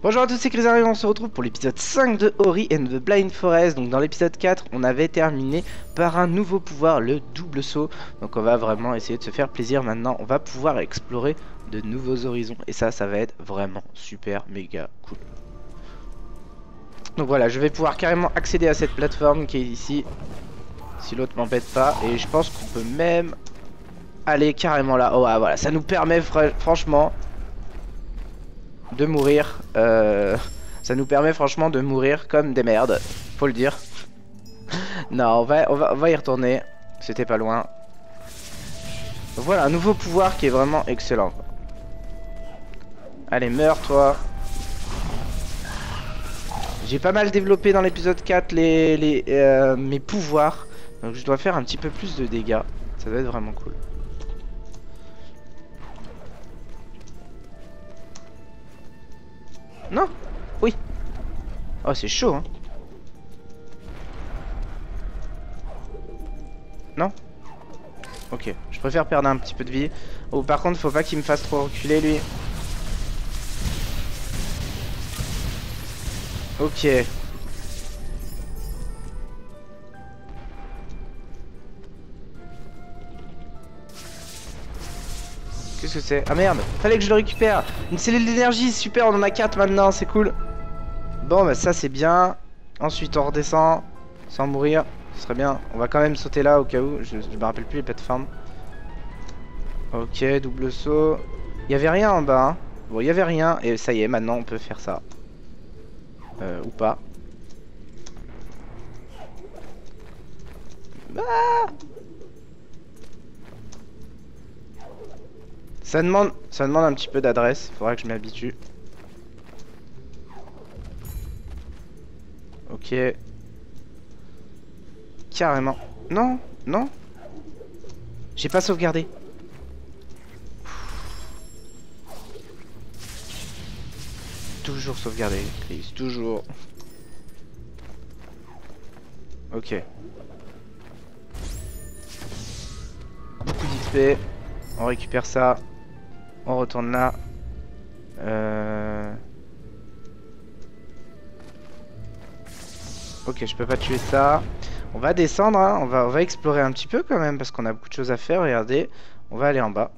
Bonjour à tous, c'est Chris, on se retrouve pour l'épisode 5 de Ori and the Blind Forest. Donc dans l'épisode 4, on avait terminé par un nouveau pouvoir, le double saut. Donc on va vraiment essayer de se faire plaisir maintenant. On va pouvoir explorer de nouveaux horizons. Et ça va être vraiment super méga cool. Donc voilà, je vais pouvoir carrément accéder à cette plateforme qui est ici. Si l'autre m'embête pas. Et je pense qu'on peut même aller carrément là. Oh voilà, ça nous permet franchement... de mourir, ça nous permet franchement de mourir comme des merdes, faut le dire. Non, on va y retourner, c'était pas loin. Voilà un nouveau pouvoir qui est vraiment excellent. Allez, meurs toi. J'ai pas mal développé dans l'épisode 4 mes pouvoirs, donc je dois faire un petit peu plus de dégâts, ça doit être vraiment cool. Non? Oui. Oh, c'est chaud, hein. Non? Ok, je préfère perdre un petit peu de vie. Oh, par contre, faut pas qu'il me fasse trop reculer, lui. Ok. Qu'est-ce que c'est? Ah merde, fallait que je le récupère. Une cellule d'énergie, super, on en a 4 maintenant, c'est cool. Bon bah ça c'est bien. Ensuite on redescend sans mourir, ce serait bien. On va quand même sauter là au cas où, je me rappelle plus les plateformes. Ok, double saut. Il y avait rien en bas, hein. Bon, il y avait rien et ça y est, maintenant on peut faire ça. Ou pas. Ah, ça demande un petit peu d'adresse, faudra que je m'habitue. Ok. Carrément. Non, non. J'ai pas sauvegardé. Toujours sauvegarder, please, toujours. Ok. Beaucoup d'XP. On récupère ça. On retourne là. Ok, je peux pas tuer ça. On va descendre, hein. On va explorer un petit peu quand même parce qu'on a beaucoup de choses à faire. Regardez, on va aller en bas.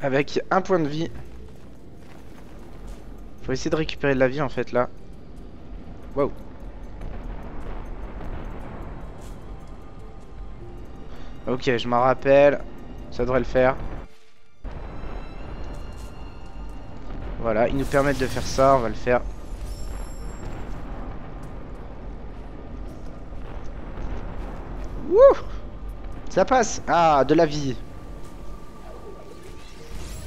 Avec un point de vie. Faut essayer de récupérer de la vie en fait là. Wow. Ok, je m'en rappelle. Ça devrait le faire. Voilà, ils nous permettent de faire ça, on va le faire. Wouh! Ça passe! Ah, de la vie.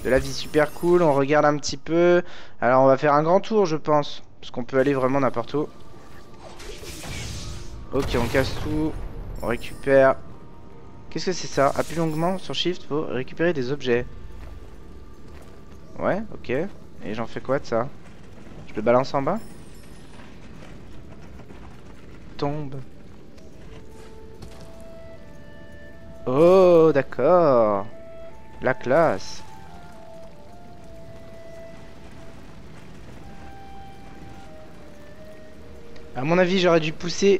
De la vie super cool, on regarde un petit peu. Alors on va faire un grand tour je pense, parce qu'on peut aller vraiment n'importe où. Ok, on casse tout, on récupère. Qu'est-ce que c'est ça? Appuie longuement sur Shift pour récupérer des objets. Ouais, ok. Et j'en fais quoi de ça? Je le balance en bas? Tombe. Oh, d'accord. La classe. À mon avis, j'aurais dû pousser...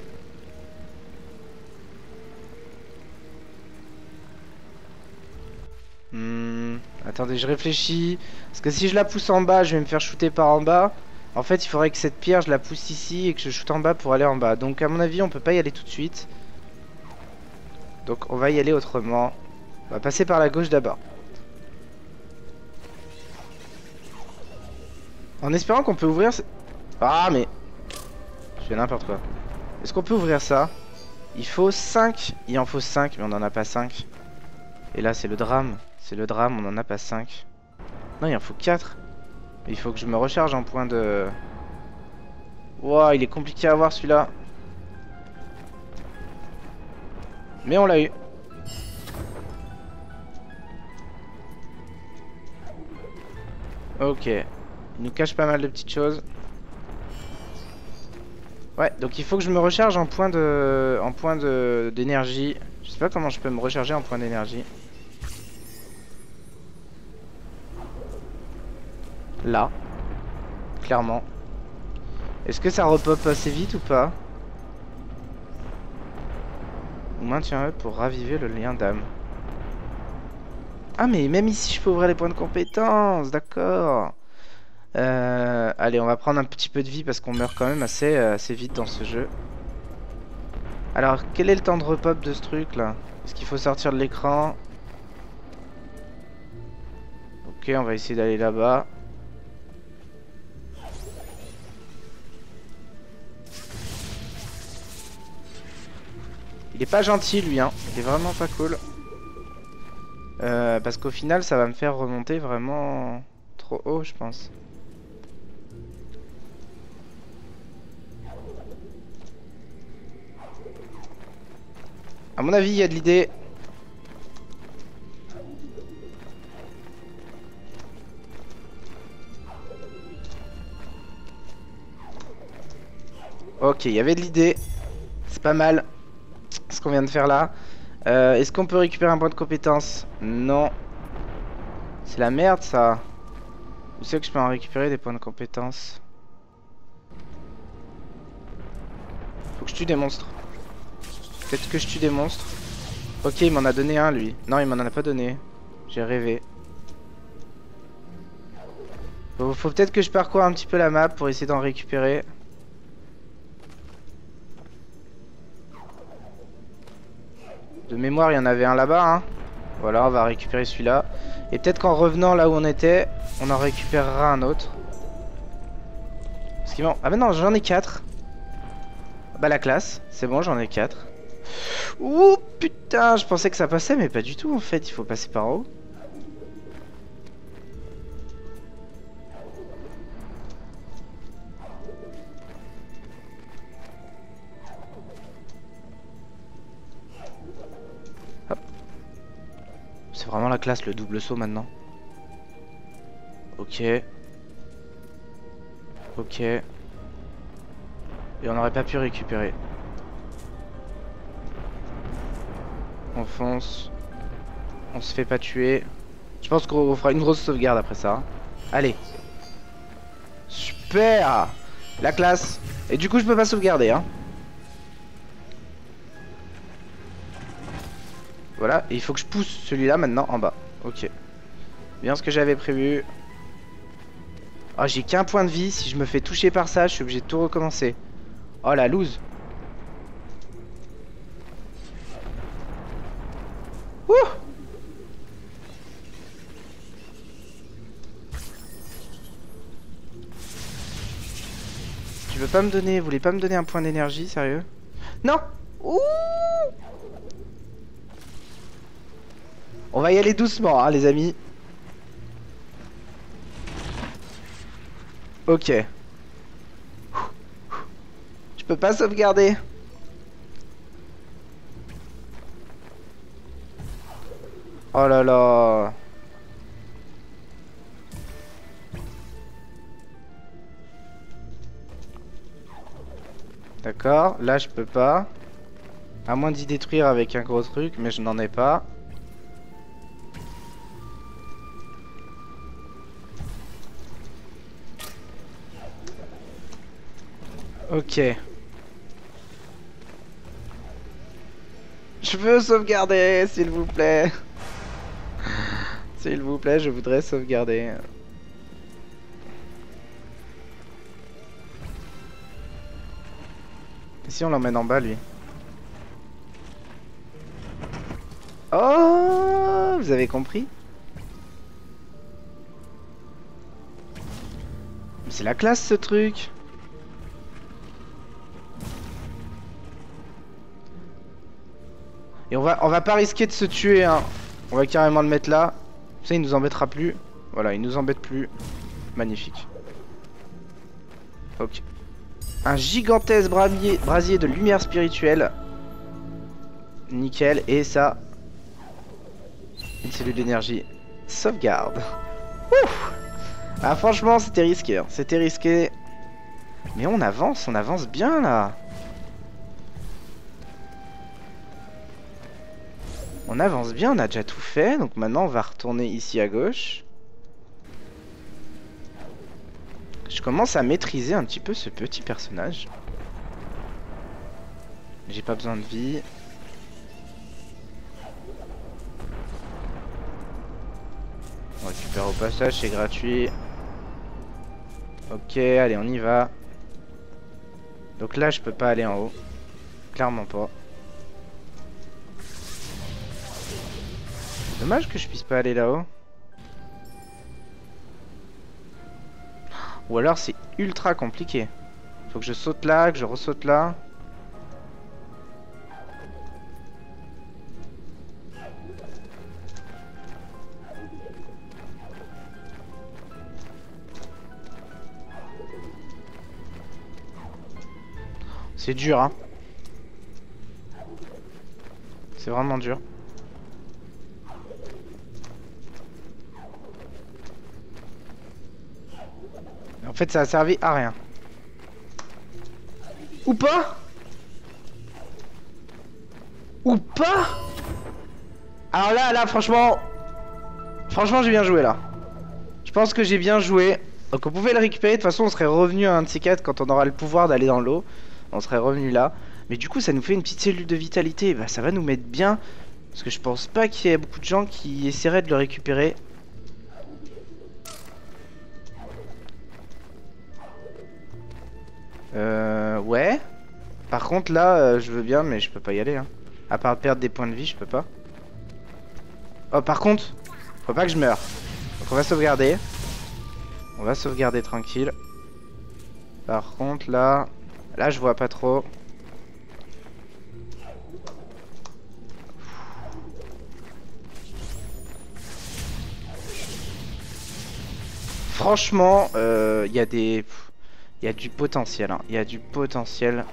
Attendez, je réfléchis. Parce que si je la pousse en bas, je vais me faire shooter par en bas. En fait, il faudrait que cette pierre, je la pousse ici et que je shoote en bas pour aller en bas. Donc à mon avis, on peut pas y aller tout de suite. Donc on va y aller autrement. On va passer par la gauche d'abord. En espérant qu'on peut ouvrir... Ah mais... Je fais n'importe quoi. Est-ce qu'on peut ouvrir ça? Il faut 5. Il en faut 5, mais on en a pas 5. Et là, c'est le drame. C'est le drame, on en a pas 5. Non, il en faut 4. Il faut que je me recharge en point de... Wow, il est compliqué à avoir celui-là. Mais on l'a eu. Ok. Il nous cache pas mal de petites choses. Ouais, donc il faut que je me recharge en point de... d'énergie. Je sais pas comment je peux me recharger en point d'énergie. là. Clairement. Est-ce que ça repop assez vite ou pas? Ou maintien E pour raviver le lien d'âme. Ah mais même ici je peux ouvrir les points de compétence. D'accord. Allez, on va prendre un petit peu de vie parce qu'on meurt quand même assez vite dans ce jeu. Alors, quel est le temps de repop de ce truc là? Est-ce qu'il faut sortir de l'écran? Ok, on va essayer d'aller là-bas. Il est pas gentil lui, hein. Il est vraiment pas cool. Parce qu'au final, ça va me faire remonter vraiment trop haut, je pense. À mon avis, il y a de l'idée. Ok, il y avait de l'idée. C'est pas mal ce qu'on vient de faire là. Est-ce qu'on peut récupérer un point de compétence? Non. C'est la merde ça. Où c'est que je peux en récupérer des points de compétence? Faut que je tue des monstres. Peut-être que je tue des monstres. Ok, il m'en a donné un lui. Non, il m'en a pas donné. J'ai rêvé. Faut peut-être que je parcours un petit peu la map pour essayer d'en récupérer. De mémoire, il y en avait un là-bas, hein. Voilà, on va récupérer celui-là. Et peut-être qu'en revenant là où on était, on en récupérera un autre. Parce qu'il m'en... Ah bah non, j'en ai 4. Bah la classe, c'est bon, j'en ai 4. Ouh putain, je pensais que ça passait, mais pas du tout en fait, il faut passer par en haut. C'est vraiment la classe, le double saut maintenant. Ok. Ok. Et on n'aurait pas pu récupérer. On fonce. On se fait pas tuer. Je pense qu'on fera une grosse sauvegarde après ça. Allez. Super. La classe. Et du coup je peux pas sauvegarder, hein. Voilà, et il faut que je pousse celui-là maintenant en bas. Ok. Bien ce que j'avais prévu. Oh, j'ai qu'un point de vie. Si je me fais toucher par ça, je suis obligé de tout recommencer. Oh la loose. Ouh. Tu veux pas me donner... Vous voulez pas me donner un point d'énergie, sérieux? Non. Ouh. On va y aller doucement, hein, les amis. Ok. Je peux pas sauvegarder. Oh là là. D'accord, là je peux pas. À moins d'y détruire avec un gros truc, mais je n'en ai pas. Ok. Je veux sauvegarder, s'il vous plaît. S'il vous plaît, je voudrais sauvegarder. Et si on l'emmène en bas, lui? Oh, vous avez compris? C'est la classe, ce truc. Et on va pas risquer de se tuer, hein. On va carrément le mettre là. Ça, il nous embêtera plus. Voilà, il nous embête plus. Magnifique. Ok. Un gigantesque brasier de lumière spirituelle. Nickel. Et ça. Une cellule d'énergie. Sauvegarde. Ouf. Ah, franchement, c'était risqué. Hein. C'était risqué. Mais on avance bien là. On avance bien, on a déjà tout fait, donc maintenant on va retourner ici à gauche. Je commence à maîtriser un petit peu ce petit personnage. J'ai pas besoin de vie. On récupère au passage, c'est gratuit. Ok, allez, on y va. Donc là, je peux pas aller en haut. Clairement pas. Dommage que je puisse pas aller là-haut. Ou alors c'est ultra compliqué. Faut que je saute là, que je ressaute là. C'est dur, hein. C'est vraiment dur. En fait, ça a servi à rien. Ou pas? Ou pas? Alors là, franchement... Franchement, j'ai bien joué, là. Je pense que j'ai bien joué. Donc, on pouvait le récupérer. De toute façon, on serait revenu à un de ces quatre quand on aura le pouvoir d'aller dans l'eau. On serait revenu là. Mais du coup, ça nous fait une petite cellule de vitalité. Bah, ça va nous mettre bien. Parce que je pense pas qu'il y ait beaucoup de gens qui essaieraient de le récupérer. Ouais. Par contre, là, je veux bien, mais je peux pas y aller. Hein. À part perdre des points de vie, je peux pas. Oh, par contre, faut pas que je meure. Donc, on va sauvegarder. On va sauvegarder tranquille. Par contre, là... Là, je vois pas trop. Franchement, il y a du potentiel. Hein. Il y a du potentiel.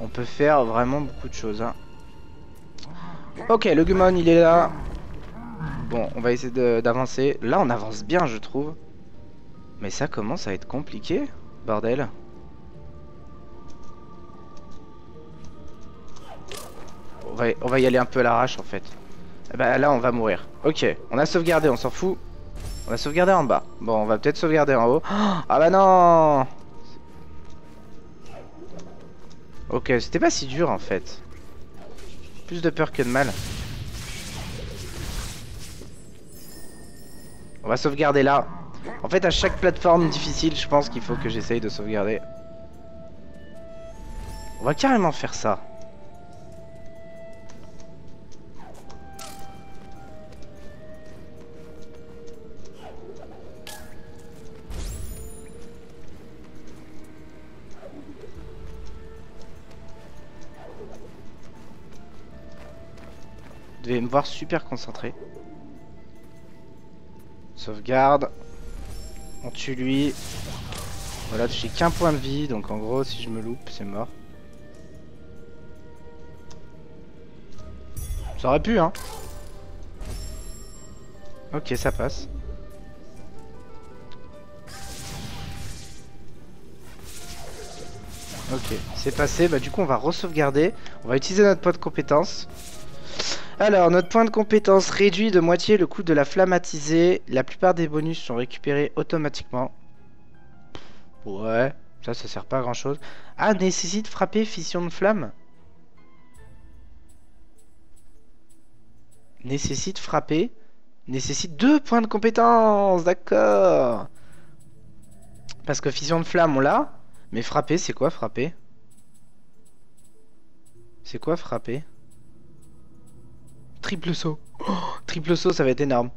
On peut faire vraiment beaucoup de choses. Hein. Ok, le Gumon, il est là. Bon, on va essayer d'avancer. Là, on avance bien, je trouve. Mais ça commence à être compliqué, bordel. On va y aller un peu à l'arrache en fait. Bah là on va mourir. Ok, on a sauvegardé, on s'en fout. On a sauvegardé en bas. Bon, on va peut-être sauvegarder en haut. Ah bah non. Ok, c'était pas si dur en fait. Plus de peur que de mal. On va sauvegarder là. En fait à chaque plateforme difficile, je pense qu'il faut que j'essaye de sauvegarder. On va carrément faire ça. Vous devez me voir super concentré. Sauvegarde. On tue lui. Voilà, j'ai qu'un point de vie. Donc en gros, si je me loupe, c'est mort. Ça aurait pu, hein. Ok, ça passe. Ok, c'est passé. Bah du coup, on va re-sauvegarder. On va utiliser notre point de compétence. Alors, notre point de compétence réduit de moitié le coût de la flammatisée. La plupart des bonus sont récupérés automatiquement. Ouais, ça sert pas à grand chose. Ah, nécessite frapper fission de flamme. Nécessite frapper. Nécessite 2 points de compétence, d'accord. Parce que fission de flamme, on l'a. Mais frapper, c'est quoi frapper? C'est quoi frapper? Triple saut. Oh, triple saut, ça va être énorme.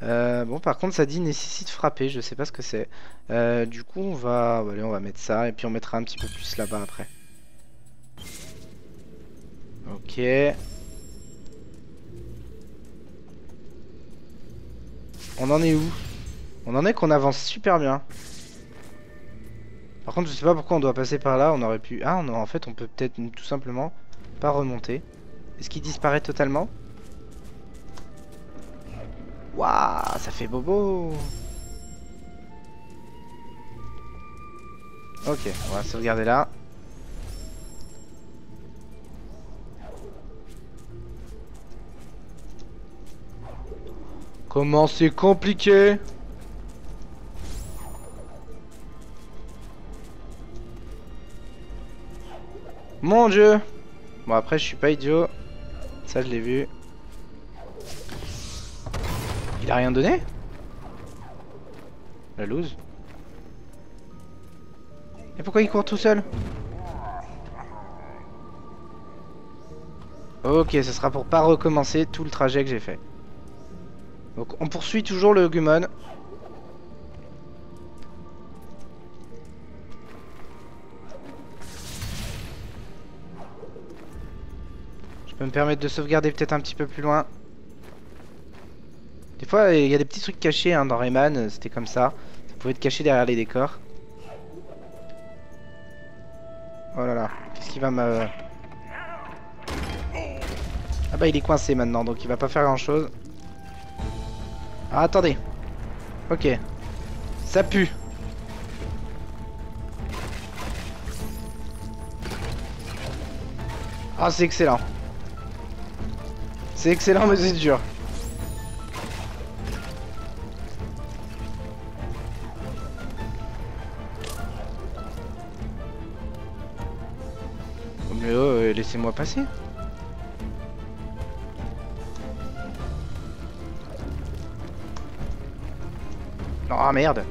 Bon, par contre, ça dit nécessite frapper. Je sais pas ce que c'est. Du coup, on va... Allez, on va mettre ça. Et puis, on mettra un petit peu plus là-bas après. Ok. On en est où? On en est qu'on avance super bien. Par contre, je sais pas pourquoi on doit passer par là. On aurait pu... Ah, en fait, on peut peut-être tout simplement pas remonter. Est-ce qu'il disparaît totalement? Waouh, ça fait bobo. Ok, on va sauvegarder là. Comment c'est compliqué? Mon dieu. Bon après je suis pas idiot. Ça je l'ai vu. Il a rien donné? La loose. Et pourquoi il court tout seul? Ok, ça sera pour pas recommencer tout le trajet que j'ai fait. Donc on poursuit toujours le Gumon. Je peux me permettre de sauvegarder peut-être un petit peu plus loin. Des fois il y a des petits trucs cachés hein, dans Rayman, c'était comme ça. Ça pouvait être caché derrière les décors. Oh là là, qu'est-ce qui va me... Ah bah il est coincé maintenant donc il va pas faire grand chose. Ah attendez. Ok. Ça pue. Ah c'est excellent. C'est excellent mais c'est dur. Mais oh, laissez-moi passer. Ah oh, merde.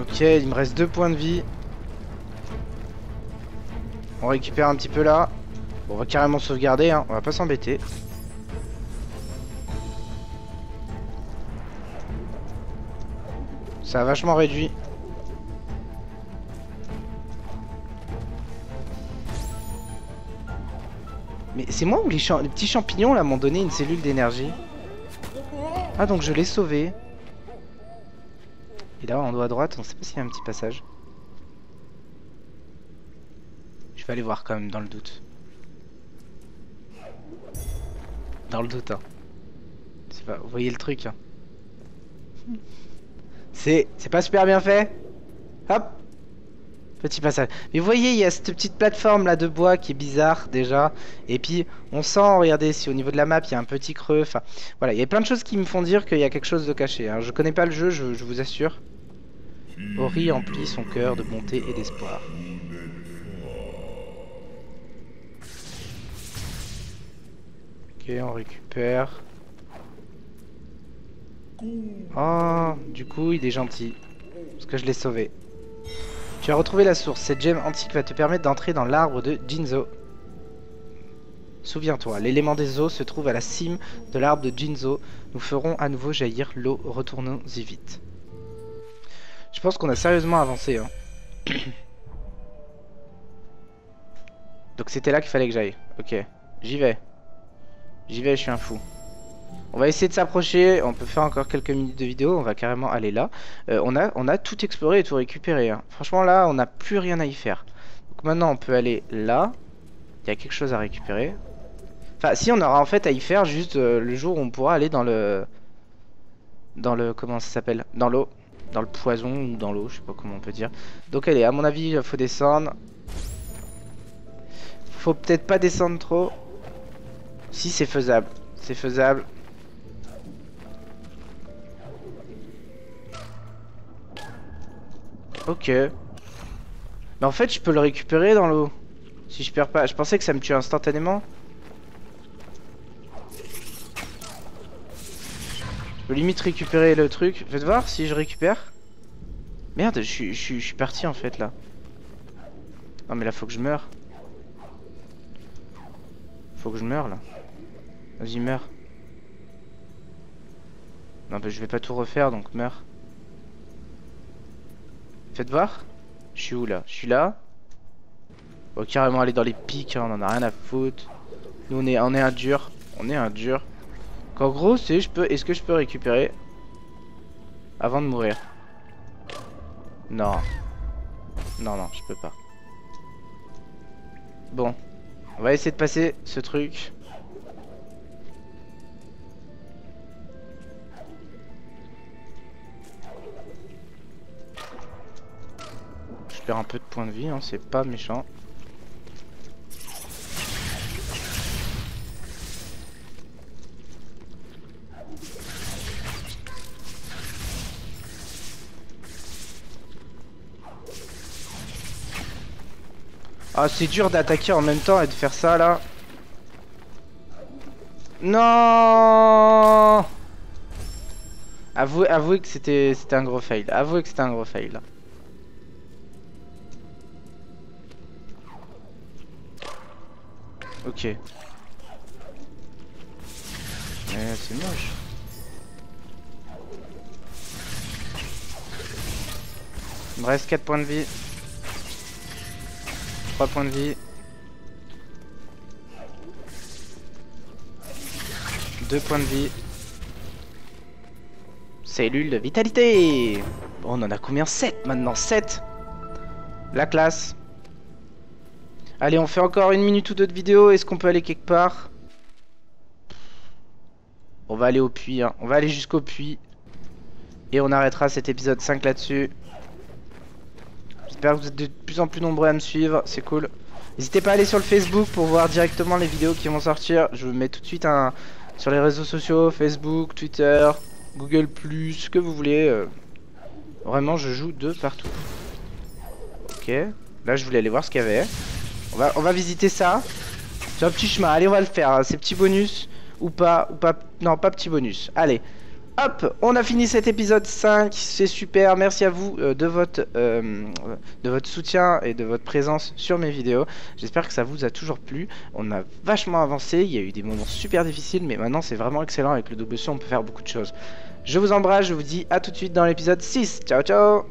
Ok, il me reste 2 points de vie. On récupère un petit peu là. Bon, on va carrément sauvegarder, hein. On va pas s'embêter. Ça a vachement réduit. Mais c'est moi ou les petits champignons là m'ont donné une cellule d'énergie? Ah donc je l'ai sauvé. Et là on doit à droite, on sait pas s'il y a un petit passage. Je vais aller voir quand même dans le doute. Dans le doute hein. C'est pas... Vous voyez le truc hein. C'est pas super bien fait. Hop. Petit passage. Mais vous voyez, il y a cette petite plateforme là de bois qui est bizarre déjà. Et puis, on sent, regardez, si au niveau de la map, il y a un petit creux. Enfin, voilà, il y a plein de choses qui me font dire qu'il y a quelque chose de caché. Hein. Je connais pas le jeu, je vous assure. Ori emplit son cœur de bonté et d'espoir. Ok, on récupère. Oh, du coup, il est gentil. Parce que je l'ai sauvé. Tu as retrouvé la source, cette gemme antique va te permettre d'entrer dans l'arbre de Jinzo. Souviens-toi, l'élément des eaux se trouve à la cime de l'arbre de Jinzo. Nous ferons à nouveau jaillir l'eau, retournons-y vite. Je pense qu'on a sérieusement avancé. Hein. Donc c'était là qu'il fallait que j'aille. Ok, j'y vais. J'y vais, je suis un fou. On va essayer de s'approcher, on peut faire encore quelques minutes de vidéo, on va carrément aller là. On a tout exploré et tout récupéré. Hein. Franchement là, on n'a plus rien à y faire. Donc maintenant on peut aller là. Il y a quelque chose à récupérer. Enfin si, on aura en fait à y faire juste le jour où on pourra aller dans le... Comment ça s'appelle? Dans l'eau. Dans le poison ou dans l'eau, je sais pas comment on peut dire. Donc allez, à mon avis, faut descendre. Faut peut-être pas descendre trop. Si c'est faisable. C'est faisable. Ok. Mais en fait je peux le récupérer dans l'eau. Si je perds pas. Je pensais que ça me tue instantanément. Je peux limite récupérer le truc. Faites voir si je récupère. Merde, je suis parti en fait là. Non mais là faut que je meure. Faut que je meure là. Vas-y meurs. Non mais je vais pas tout refaire donc meurs. Faites voir. Je suis où là? Je suis là. Bon, carrément aller dans les pics, hein, on en a rien à foutre. Nous on est un dur. On est un dur. Donc, en gros c'est est-ce que je peux récupérer avant de mourir? Non. Non non je peux pas. Bon. On va essayer de passer ce truc. Je perds un peu de points de vie, hein, c'est pas méchant. Ah, c'est dur d'attaquer en même temps et de faire ça là. Non. Avouez que c'était un gros fail. Avouez que c'était un gros fail. Ok. C'est moche. Il me reste 4 points de vie. 3 points de vie. 2 points de vie. Cellule de vitalité. Bon, on en a combien? 7 maintenant, 7. La classe. Allez, on fait encore une minute ou deux de vidéo. Est-ce qu'on peut aller quelque part? On va aller au puits, hein. On va aller jusqu'au puits. Et on arrêtera cet épisode 5 là-dessus. J'espère que vous êtes de plus en plus nombreux à me suivre, c'est cool. N'hésitez pas à aller sur le Facebook pour voir directement les vidéos qui vont sortir. Je vous mets tout de suite un... sur les réseaux sociaux, Facebook, Twitter, Google+, ce que vous voulez. Vraiment, je joue de partout. Ok, là je voulais aller voir ce qu'il y avait. On va visiter ça. C'est un petit chemin, allez, on va le faire, hein. C'est petit bonus ou pas, non pas petit bonus. Allez, hop, on a fini cet épisode 5, c'est super, merci à vous de votre soutien et de votre présence sur mes vidéos. J'espère que ça vous a toujours plu, on a vachement avancé, il y a eu des moments super difficiles, mais maintenant c'est vraiment excellent, avec le double saut on peut faire beaucoup de choses. Je vous embrasse, je vous dis à tout de suite dans l'épisode 6, ciao ciao.